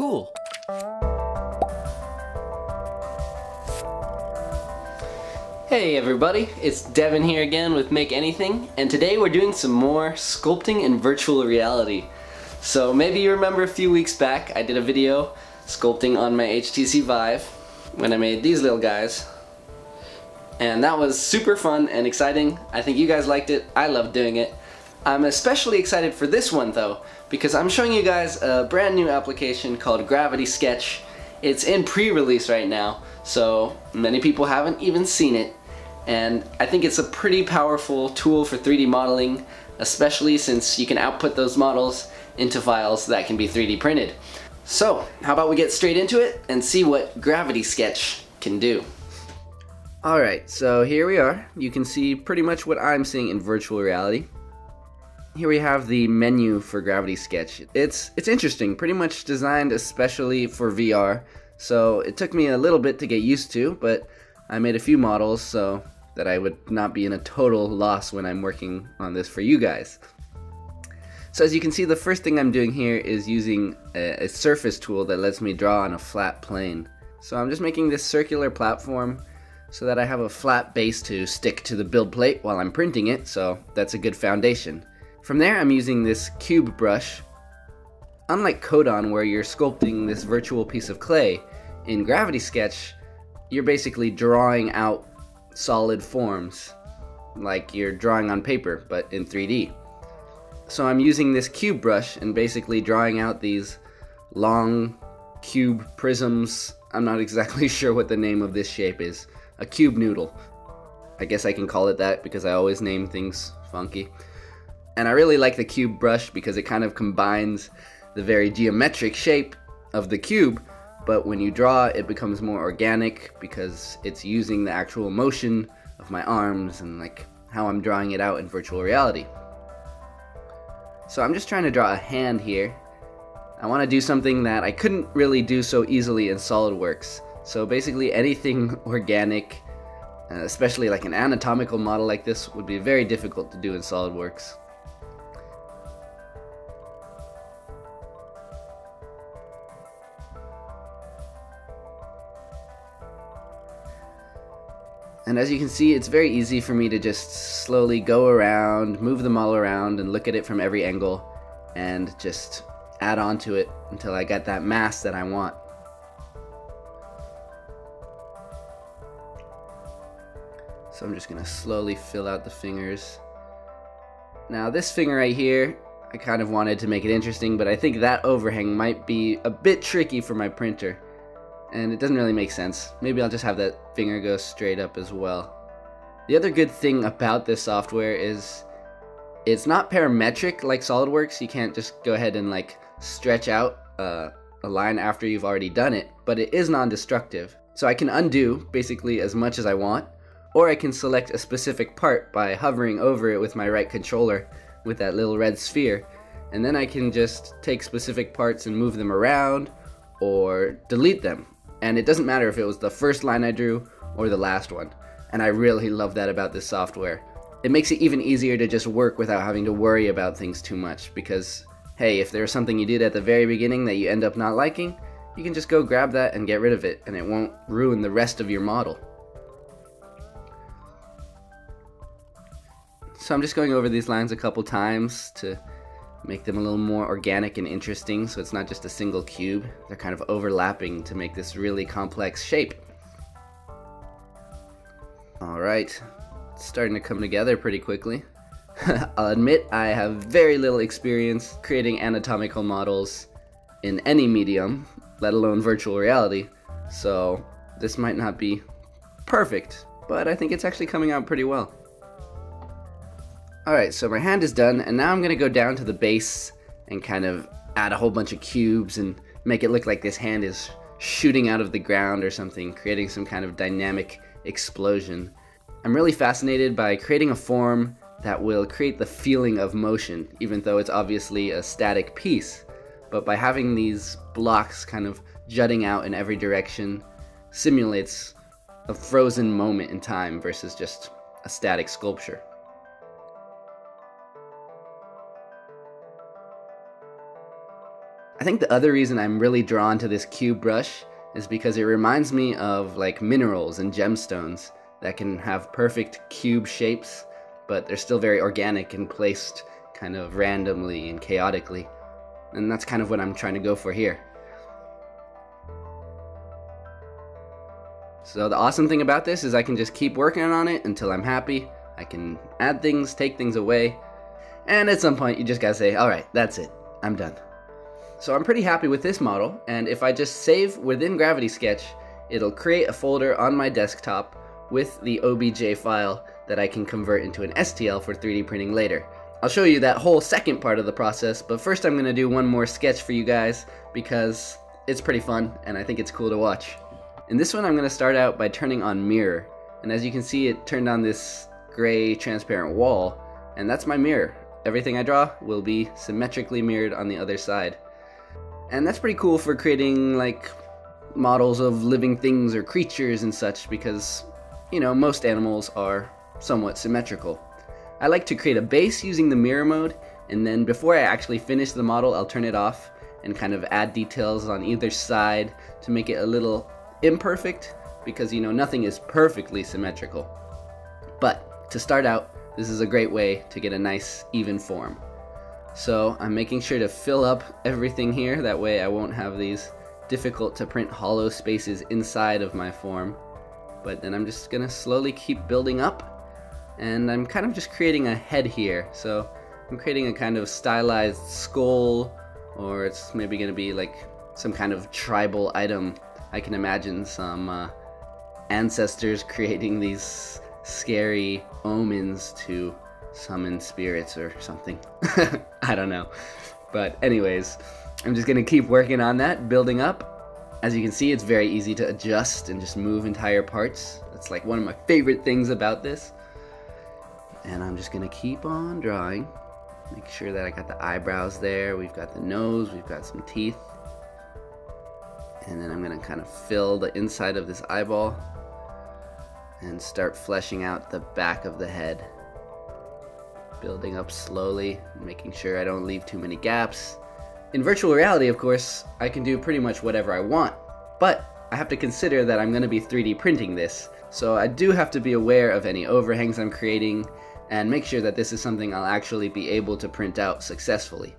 cool. Hey everybody, it's Devin here again with Make Anything, and today we're doing some more sculpting in virtual reality. So maybe you remember a few weeks back I did a video sculpting on my HTC Vive when I made these little guys. And that was super fun and exciting. I think you guys liked it. I loved doing it. I'm especially excited for this one though, because I'm showing you guys a brand new application called Gravity Sketch. It's in pre-release right now, so many people haven't even seen it. And I think it's a pretty powerful tool for 3D modeling, especially since you can output those models into files that can be 3D printed. So, how about we get straight into it and see what Gravity Sketch can do. Alright, so here we are. You can see pretty much what I'm seeing in virtual reality. Here we have the menu for Gravity Sketch. It's interesting, pretty much designed especially for VR, so it took me a little bit to get used to, but I made a few models so that I would not be in a total loss when I'm working on this for you guys. So as you can see, the first thing I'm doing here is using a surface tool that lets me draw on a flat plane. So I'm just making this circular platform so that I have a flat base to stick to the build plate while I'm printing it, so that's a good foundation. From there, I'm using this cube brush. Unlike Kodon, where you're sculpting this virtual piece of clay, in Gravity Sketch, you're basically drawing out solid forms, like you're drawing on paper, but in 3D. So I'm using this cube brush and basically drawing out these long cube prisms. I'm not exactly sure what the name of this shape is. A cube noodle. I guess I can call it that because I always name things funky. And I really like the cube brush because it kind of combines the very geometric shape of the cube, but when you draw it becomes more organic because it's using the actual motion of my arms and like how I'm drawing it out in virtual reality. So I'm just trying to draw a hand here. I want to do something that I couldn't really do so easily in SolidWorks. So basically anything organic, especially like an anatomical model like this, would be very difficult to do in SolidWorks. And as you can see, it's very easy for me to just slowly go around, move them all around, and look at it from every angle, and just add on to it until I get that mass that I want. So I'm just gonna slowly fill out the fingers. Now this finger right here, I kind of wanted to make it interesting, but I think that overhang might be a bit tricky for my printer. And it doesn't really make sense. Maybe I'll just have that finger go straight up as well. The other good thing about this software is it's not parametric like SolidWorks. You can't just go ahead and like stretch out a line after you've already done it, but it is non-destructive. So I can undo basically as much as I want, or I can select a specific part by hovering over it with my right controller with that little red sphere, and then I can just take specific parts and move them around or delete them, and it doesn't matter if it was the first line I drew or the last one. And I really love that about this software. It makes it even easier to just work without having to worry about things too much, because hey, if there's something you did at the very beginning that you end up not liking, you can just go grab that and get rid of it, and it won't ruin the rest of your model. So I'm just going over these lines a couple times to make them a little more organic and interesting, so it's not just a single cube. They're kind of overlapping to make this really complex shape. Alright, it's starting to come together pretty quickly. I'll admit I have very little experience creating anatomical models in any medium, let alone virtual reality, so this might not be perfect, but I think it's actually coming out pretty well. Alright, so my hand is done, and now I'm going to go down to the base and kind of add a whole bunch of cubes and make it look like this hand is shooting out of the ground or something, creating some kind of dynamic explosion. I'm really fascinated by creating a form that will create the feeling of motion, even though it's obviously a static piece. But by having these blocks kind of jutting out in every direction, simulates a frozen moment in time versus just a static sculpture. I think the other reason I'm really drawn to this cube brush is because it reminds me of like minerals and gemstones that can have perfect cube shapes, but they're still very organic and placed kind of randomly and chaotically. And that's kind of what I'm trying to go for here. So the awesome thing about this is I can just keep working on it until I'm happy. I can add things, take things away, and at some point you just gotta say, alright, that's it, I'm done. So I'm pretty happy with this model, and if I just save within Gravity Sketch, it'll create a folder on my desktop with the OBJ file that I can convert into an STL for 3D printing later. I'll show you that whole second part of the process, but first I'm gonna do one more sketch for you guys because it's pretty fun and I think it's cool to watch. In this one I'm gonna start out by turning on mirror, and as you can see it turned on this gray transparent wall, and that's my mirror. Everything I draw will be symmetrically mirrored on the other side. And that's pretty cool for creating like models of living things or creatures and such because, you know, most animals are somewhat symmetrical. I like to create a base using the mirror mode, and then before I actually finish the model I'll turn it off and kind of add details on either side to make it a little imperfect because, you know, nothing is perfectly symmetrical. But to start out, this is a great way to get a nice even form. So I'm making sure to fill up everything here, that way I won't have these difficult to print hollow spaces inside of my form. But then I'm just gonna slowly keep building up. And I'm kind of just creating a head here, so I'm creating a kind of stylized skull, or it's maybe going to be like some kind of tribal item. I can imagine some ancestors creating these scary omens to summon spirits or something. I don't know. But anyways, I'm just going to keep working on that, building up. As you can see, it's very easy to adjust and just move entire parts. That's like one of my favorite things about this. And I'm just gonna keep on drawing. Make sure that I got the eyebrows there, we've got the nose, we've got some teeth. And then I'm gonna kind of fill the inside of this eyeball and start fleshing out the back of the head. Building up slowly, making sure I don't leave too many gaps. In virtual reality, of course, I can do pretty much whatever I want, but I have to consider that I'm gonna be 3D printing this. So I do have to be aware of any overhangs I'm creating and make sure that this is something I'll actually be able to print out successfully.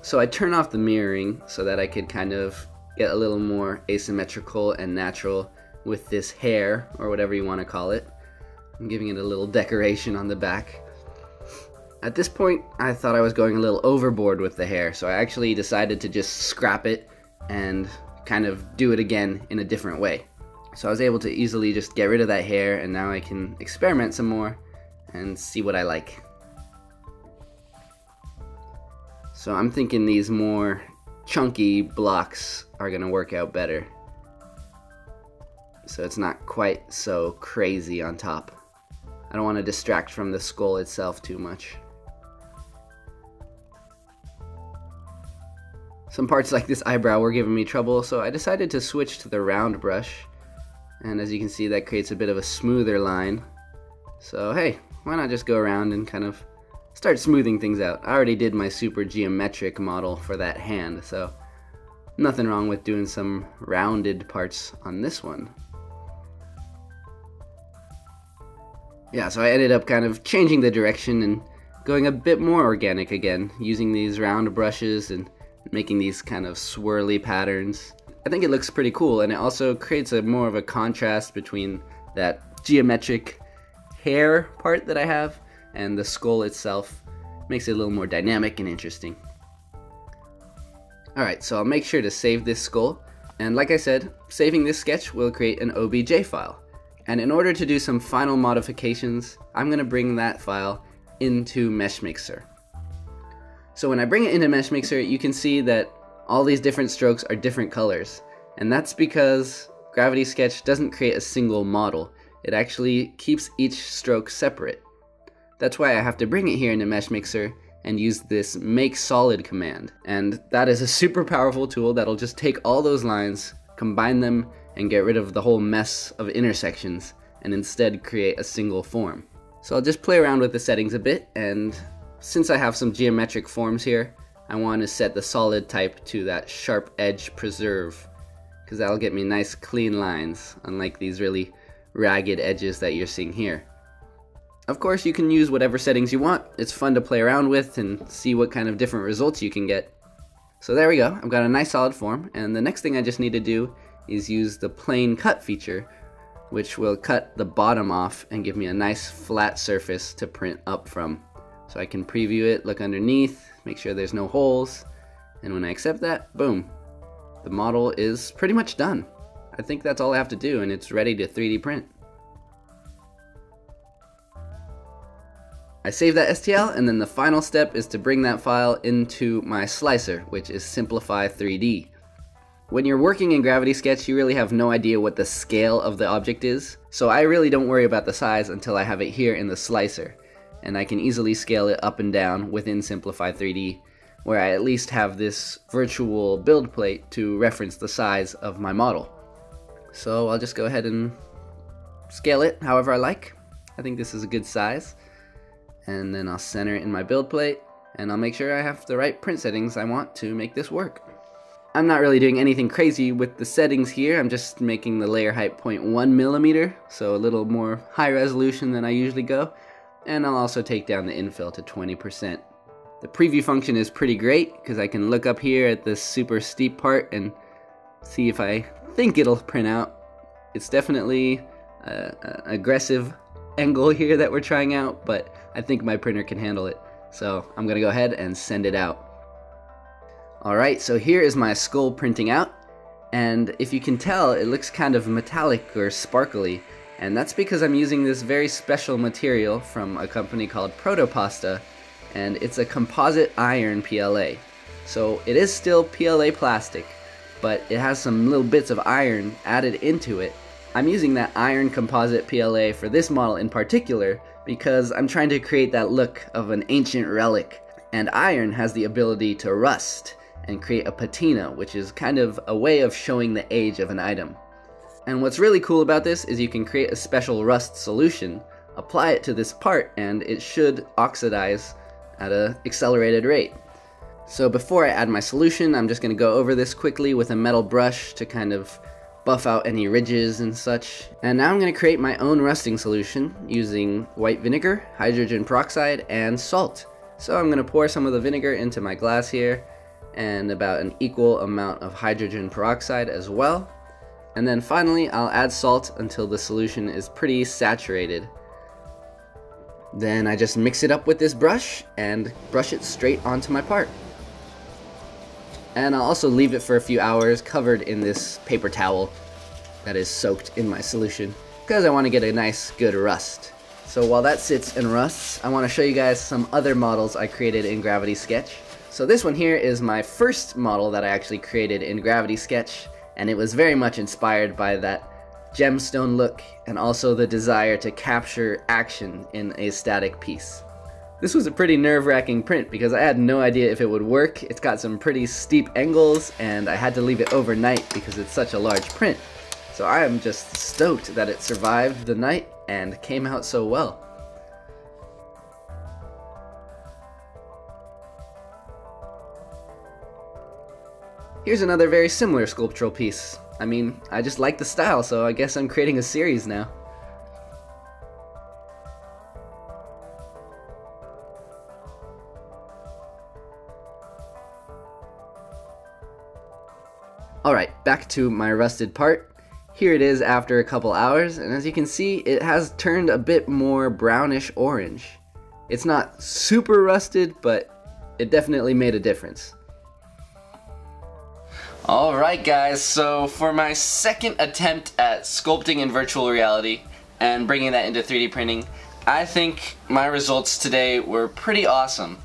So I turn off the mirroring so that I could kind of get a little more asymmetrical and natural with this hair, or whatever you want to call it. I'm giving it a little decoration on the back. At this point, I thought I was going a little overboard with the hair, so I actually decided to just scrap it and kind of do it again in a different way. So I was able to easily just get rid of that hair, and now I can experiment some more and see what I like. So I'm thinking these more chunky blocks are gonna work out better. So it's not quite so crazy on top. I don't want to distract from the skull itself too much. Some parts like this eyebrow were giving me trouble, so I decided to switch to the round brush. And as you can see, that creates a bit of a smoother line. So hey, why not just go around and kind of start smoothing things out. I already did my super geometric model for that hand, so nothing wrong with doing some rounded parts on this one. Yeah, so I ended up kind of changing the direction and going a bit more organic again, using these round brushes and making these kind of swirly patterns. I think it looks pretty cool, and it also creates a more of a contrast between that geometric hair part that I have and the skull itself. Makes it a little more dynamic and interesting. Alright, so I'll make sure to save this skull, and like I said, saving this sketch will create an OBJ file. And in order to do some final modifications, I'm going to bring that file into MeshMixer. So when I bring it into MeshMixer, you can see that all these different strokes are different colors, and that's because Gravity Sketch doesn't create a single model. It actually keeps each stroke separate. That's why I have to bring it here into MeshMixer and use this Make Solid command. And that is a super powerful tool that'll just take all those lines, combine them, and get rid of the whole mess of intersections, and instead create a single form. So I'll just play around with the settings a bit, and since I have some geometric forms here, I want to set the solid type to that sharp edge preserve, because that'll get me nice clean lines, unlike these really ragged edges that you're seeing here. Of course, you can use whatever settings you want. It's fun to play around with and see what kind of different results you can get. So there we go, I've got a nice solid form, and the next thing I just need to do is use the plane cut feature, which will cut the bottom off and give me a nice flat surface to print up from. So I can preview it, look underneath, make sure there's no holes, and when I accept that, boom, the model is pretty much done. I think that's all I have to do, and it's ready to 3D print. I save that STL, and then the final step is to bring that file into my slicer, which is Simplify 3D. When you're working in Gravity Sketch, you really have no idea what the scale of the object is, so I really don't worry about the size until I have it here in the slicer, and I can easily scale it up and down within Simplify 3D, where I at least have this virtual build plate to reference the size of my model. So I'll just go ahead and scale it however I like. I think this is a good size. And then I'll center it in my build plate, and I'll make sure I have the right print settings I want to make this work. I'm not really doing anything crazy with the settings here, I'm just making the layer height 0.1mm, so a little more high resolution than I usually go, and I'll also take down the infill to 20%. The preview function is pretty great, because I can look up here at this super steep part and see if I think it'll print out. It's definitely an aggressive angle here that we're trying out, but I think my printer can handle it, so I'm gonna go ahead and send it out. Alright, so here is my skull printing out, and if you can tell, it looks kind of metallic or sparkly, and that's because I'm using this very special material from a company called Protopasta, and it's a composite iron PLA. So it is still PLA plastic, but it has some little bits of iron added into it. I'm using that iron composite PLA for this model in particular because I'm trying to create that look of an ancient relic, and iron has the ability to rust and create a patina, which is kind of a way of showing the age of an item. And what's really cool about this is you can create a special rust solution, apply it to this part, and it should oxidize at an accelerated rate. So before I add my solution, I'm just going to go over this quickly with a metal brush to kind of buff out any ridges and such. And now I'm going to create my own rusting solution using white vinegar, hydrogen peroxide, and salt. So I'm going to pour some of the vinegar into my glass here, and about an equal amount of hydrogen peroxide as well. And then finally I'll add salt until the solution is pretty saturated. Then I just mix it up with this brush and brush it straight onto my part. And I'll also leave it for a few hours covered in this paper towel that is soaked in my solution, because I want to get a nice good rust. So while that sits and rusts, I want to show you guys some other models I created in Gravity Sketch. So this one here is my first model that I actually created in Gravity Sketch, and it was very much inspired by that gemstone look and also the desire to capture action in a static piece. This was a pretty nerve-wracking print because I had no idea if it would work. It's got some pretty steep angles, and I had to leave it overnight because it's such a large print. So I am just stoked that it survived the night and came out so well. Here's another very similar sculptural piece. I mean, I just like the style, so I guess I'm creating a series now. Alright, back to my rusted part. Here it is after a couple hours, and as you can see, it has turned a bit more brownish orange. It's not super rusted, but it definitely made a difference. Alright guys, so for my second attempt at sculpting in virtual reality and bringing that into 3D printing, I think my results today were pretty awesome.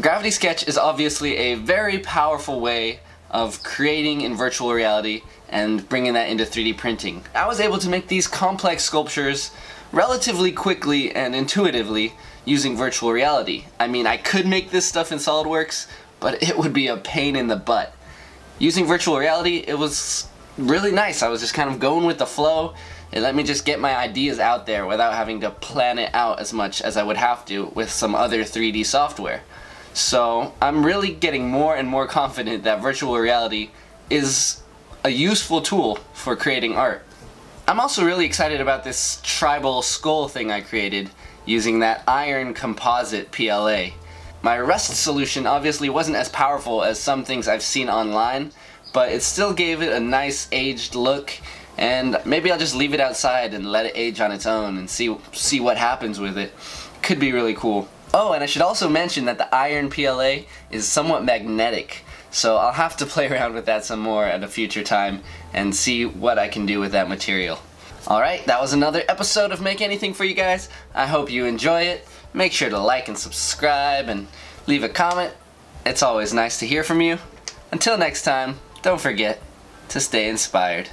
Gravity Sketch is obviously a very powerful way of creating in virtual reality and bringing that into 3D printing. I was able to make these complex sculptures relatively quickly and intuitively using virtual reality. I mean, I could make this stuff in SolidWorks, but it would be a pain in the butt. Using virtual reality, it was really nice. I was just kind of going with the flow. It let me just get my ideas out there without having to plan it out as much as I would have to with some other 3D software. So I'm really getting more and more confident that virtual reality is a useful tool for creating art. I'm also really excited about this tribal skull thing I created using that iron composite PLA. My Rust solution obviously wasn't as powerful as some things I've seen online, but it still gave it a nice aged look, and maybe I'll just leave it outside and let it age on its own and see what happens with it. Could be really cool. Oh, and I should also mention that the iron PLA is somewhat magnetic, so I'll have to play around with that some more at a future time and see what I can do with that material. Alright, that was another episode of Make Anything for you guys. I hope you enjoy it. Make sure to like and subscribe and leave a comment. It's always nice to hear from you. Until next time, don't forget to stay inspired.